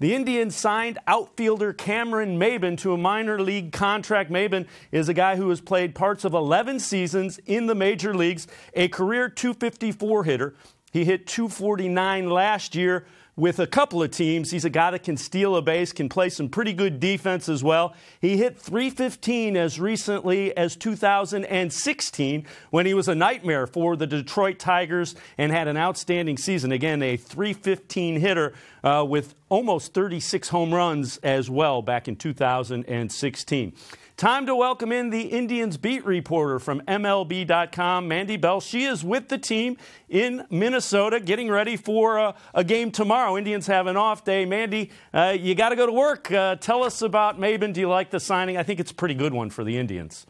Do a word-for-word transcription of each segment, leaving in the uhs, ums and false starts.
The Indians signed outfielder Cameron Maybin to a minor league contract. Maybin is a guy who has played parts of eleven seasons in the major leagues, a career two fifty-four hitter. He hit two forty-nine last year with a couple of teams. He's a guy that can steal a base, can play some pretty good defense as well. He hit three fifteen as recently as two thousand sixteen when he was a nightmare for the Detroit Tigers and had an outstanding season. Again, a three fifteen hitter uh, with almost thirty-six home runs as well back in two thousand sixteen. Time to welcome in the Indians beat reporter from M L B dot com, Mandy Bell. She is with the team in Minnesota getting ready for a, a game tomorrow. Indians have an off day. Mandy, uh, you got to go to work. Uh, tell us about Maybin. Do you like the signing? I think it's a pretty good one for the Indians.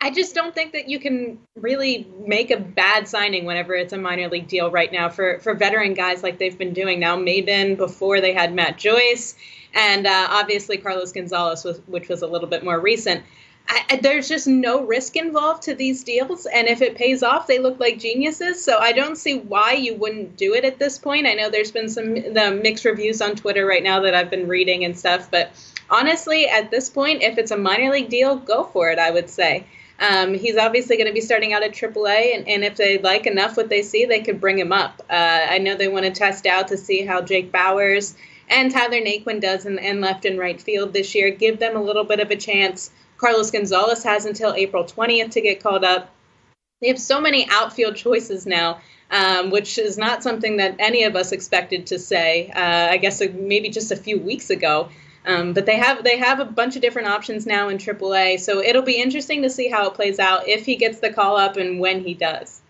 I just don't think that you can really make a bad signing whenever it's a minor league deal right now for, for veteran guys like they've been doing now. Maybin, before they had Matt Joyce, and uh, obviously Carlos Gonzalez, was, which was a little bit more recent. I, there's just no risk involved to these deals, and if it pays off, they look like geniuses. So I don't see why you wouldn't do it at this point. I know there's been some the mixed reviews on Twitter right now that I've been reading and stuff, but honestly, at this point, if it's a minor league deal, go for it, I would say. Um, he's obviously going to be starting out at triple A, and, and if they like enough what they see, they could bring him up. Uh, I know they want to test out to see how Jake Bowers and Tyler Naquin does in, in left and right field this year. Give them a little bit of a chance. Carlos Gonzalez has until April twentieth to get called up. They have so many outfield choices now, um, which is not something that any of us expected to say, uh, I guess maybe just a few weeks ago. Um, but they have they have a bunch of different options now in triple A, so it'll be interesting to see how it plays out if he gets the call up and when he does.